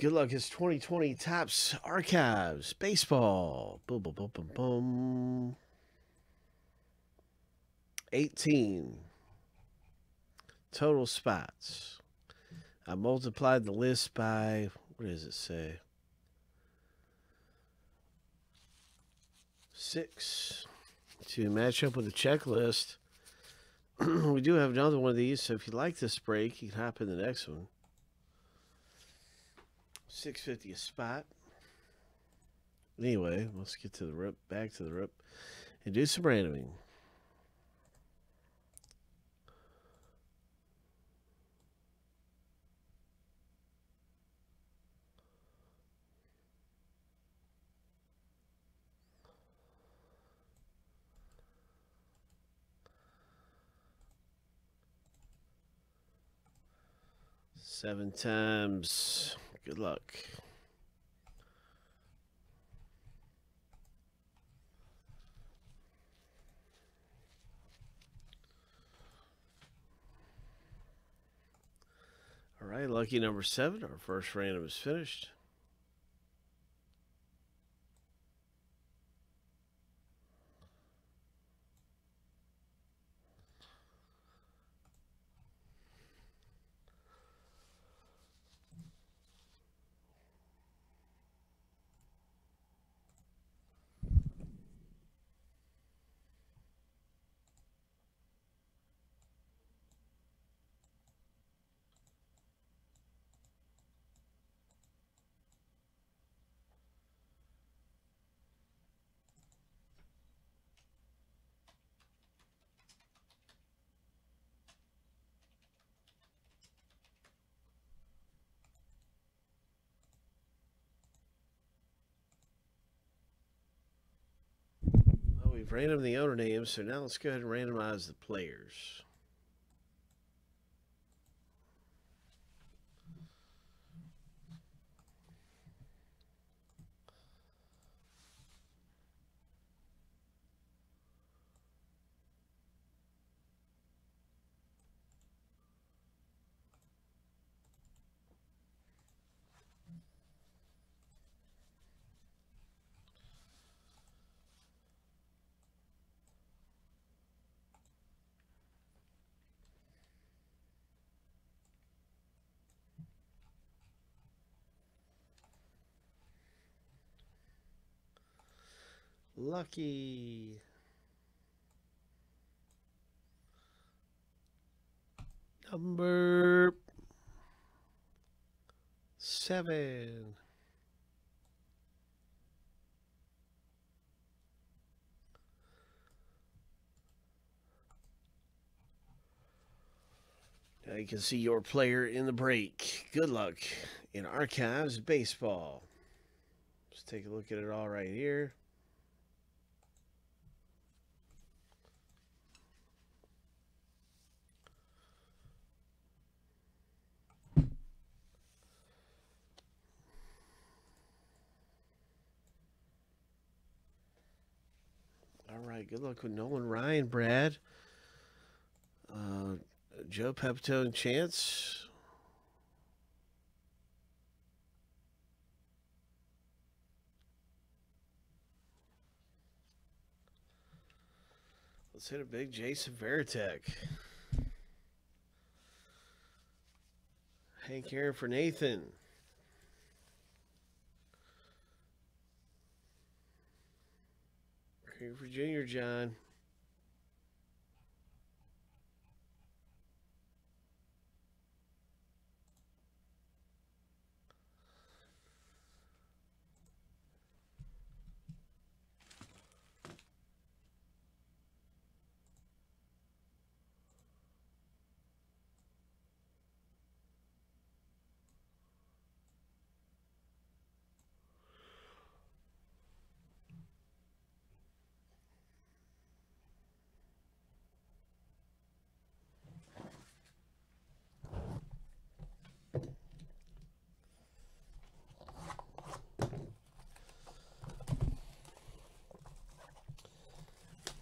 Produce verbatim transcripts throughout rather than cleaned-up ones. Good luck. It's twenty twenty Topps Archives baseball. Boom, boom, boom, boom, boom. eighteen total spots. I multiplied the list by, what does it say? Six to match up with the checklist. We do have another one of these, so if you like this break, you can hop in the next one. six fifty a spot. Anyway, let's get to the rip, back to the rip, and do some randoming. Seven times. Good luck. All right, lucky number seven. Our first random is finished. We've randomed the owner names, so now let's go ahead and randomize the players. Lucky. Number seven. Now you can see your player in the break. Good luck in Archives baseball. Let's take a look at it all right here. Good luck with Nolan Ryan, Brad. Uh, Joe Pepitone, Chance. Let's hit a big Jason Varitek. Hank Aaron for Nathan. Here for Junior John.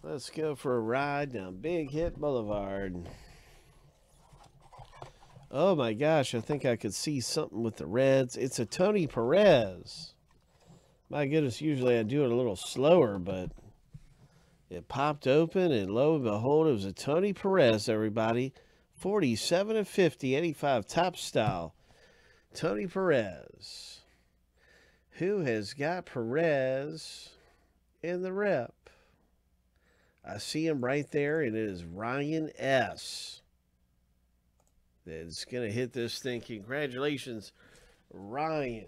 Let's go for a ride down Big Hit Boulevard. Oh my gosh, I think I could see something with the reds. It's a Tony Perez. My goodness, usually I do it a little slower, but it popped open, and lo and behold, it was a Tony Perez, everybody. forty-seven of fifty, eighty-five top style. Tony Perez. Who has got Perez in the rep? I see him right there, and it is Ryan S. That's going to hit this thing. Congratulations, Ryan.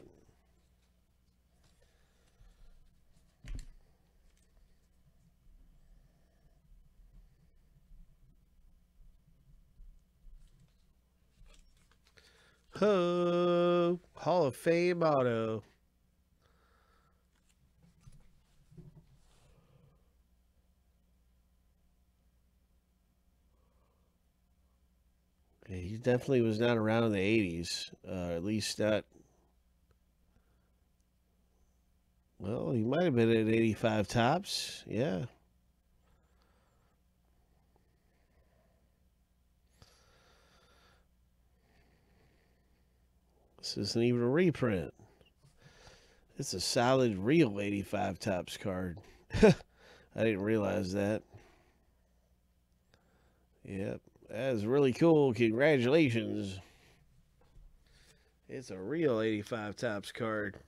Ho, Hall of Fame auto. Yeah, he definitely was not around in the eighties, uh, at least not. Well, he might have been at eighty-five tops. Yeah. This isn't even a reprint. It's a solid real eighty-five Topps card. I didn't realize that. Yep, that's really cool. Congratulations. It's a real eighty-five Topps card.